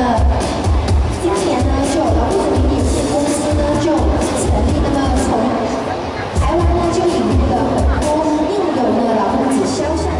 那么今年呢，就有劳动云电信公司呢就成立，那么从台湾呢就引入了很多应有的劳动者消散。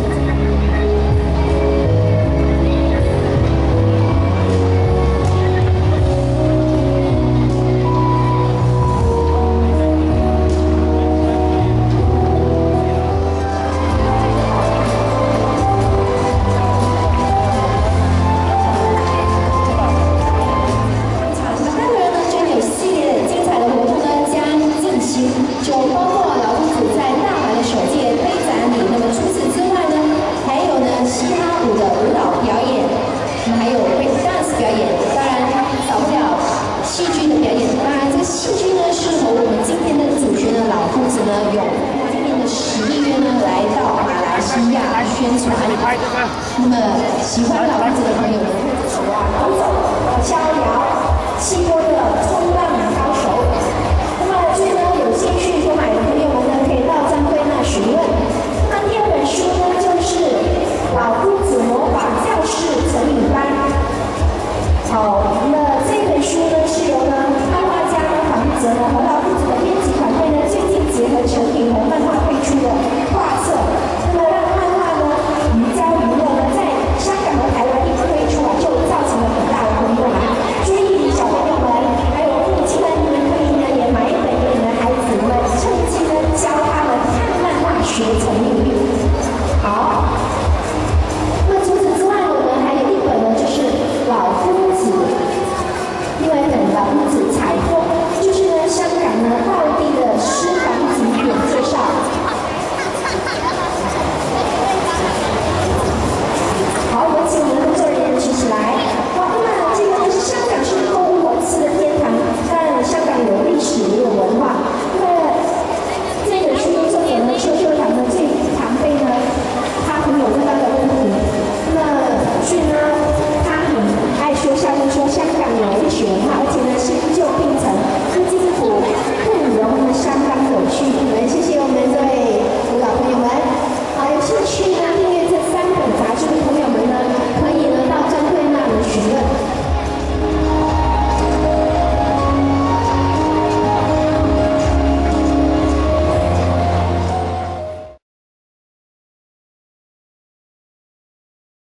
那么喜欢劳动者的朋友们。